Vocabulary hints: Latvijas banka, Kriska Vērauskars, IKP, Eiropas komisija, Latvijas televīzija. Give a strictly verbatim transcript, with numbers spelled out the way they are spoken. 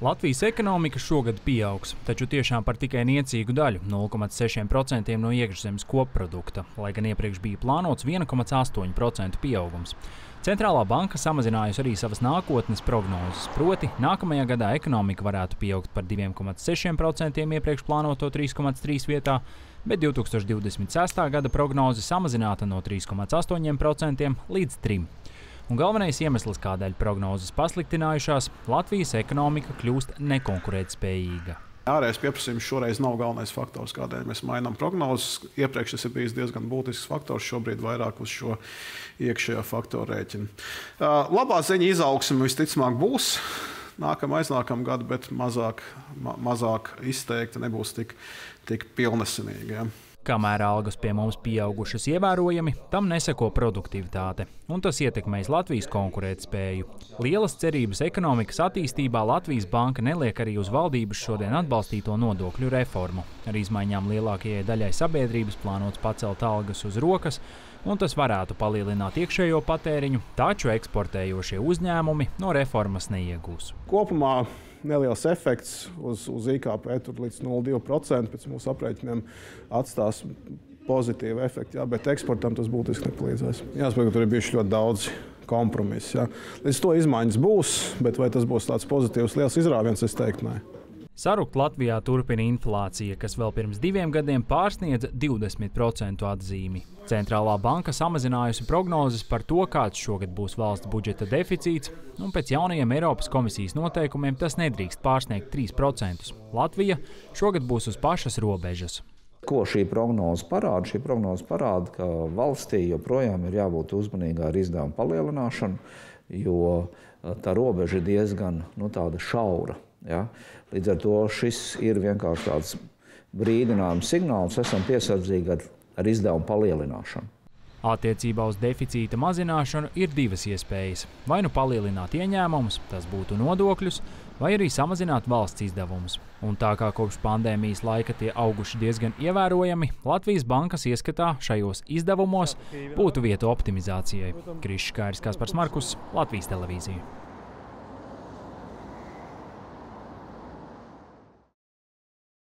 Latvijas ekonomika šogad pieaugs, taču tiešām par tikai niecīgu daļu – nulle komats seši procenti no iekšzemes koprodukta, lai gan iepriekš bija plānots viens komats astoņi procenti pieaugums. Centrālā banka samazinājusi arī savas nākotnes prognozes, proti nākamajā gadā ekonomika varētu pieaugt par divi komats seši procenti iepriekš plānoto trīs komats trīs vietā, bet divtūkstoš divdesmit sestā gada prognoze samazināta no trīs komats astoņi procenti līdz trim procentiem. Un galvenais iemesls, kādēļ prognozes pasliktinājušās, Latvijas ekonomika kļūst nekonkurētspējīga. Ārējais pieprasījums šoreiz nav galvenais faktors, kādēļ mēs mainām prognozes. Iepriekš tas ir bijis diezgan būtisks faktors, šobrīd vairāk uz šo iekšējā faktora rēķina. Labā ziņa izaugsme visticamāk būs nākamā aiznākamā gada, bet mazāk, ma mazāk izteikti, nebūs tik, tik pilnesinīgi. Ja? Kamēr algas pie mums pieaugušas ievērojami, tam neseko produktivitāte, un tas ietekmēs Latvijas konkurētspēju. Lielas cerības ekonomikas attīstībā Latvijas banka neliek arī uz valdības šodien atbalstīto nodokļu reformu. Ar izmaiņām lielākajai daļai sabiedrības plānots pacelt algas uz rokas, un tas varētu palielināt iekšējo patēriņu, taču eksportējošie uzņēmumi no reformas neiegūs. Kopumā neliels efekts uz, uz I K P līdz nulle komats divi procenti pēc mūsu aprēķiniem atstās pozitīvu efektu, jā, bet eksportam tas būtiski nepalīdzēs. Jāspēj, ka tur ir bijuši ļoti daudz kompromisu. Jā. Līdz to izmaiņas būs, bet vai tas būs tāds pozitīvs liels izrāviens, es teiktu, nē. Sarukt Latvijā turpina inflācija, kas vēl pirms diviem gadiem pārsniedza divdesmit procentu atzīmi. Centrālā banka samazinājusi prognozes par to, kāds šogad būs valsts budžeta deficīts, un pēc jaunajiem Eiropas komisijas noteikumiem tas nedrīkst pārsniegt trīs procentus. Latvija šogad būs uz pašas robežas. Ko šī prognoze parāda? Šī prognoze parāda, ka valstī joprojām ir jābūt uzmanīgā ar izdevumu palielināšanu, jo tā robeža ir diezgan nu, tāda šaura. Ja? Līdz ar to šis ir vienkārši tāds brīdinājums signāls, esam piesardzīgi ar, ar izdevumu palielināšanu. Attiecībā uz deficīta mazināšanu ir divas iespējas. Vai nu palielināt ieņēmumus, tas būtu nodokļus, vai arī samazināt valsts izdevumus. Un tā kā kopš pandēmijas laika tie auguši diezgan ievērojami, Latvijas bankas ieskatā šajos izdevumos būtu vieta optimizācijai. Kriska Vērauskars, Latvijas televīzija.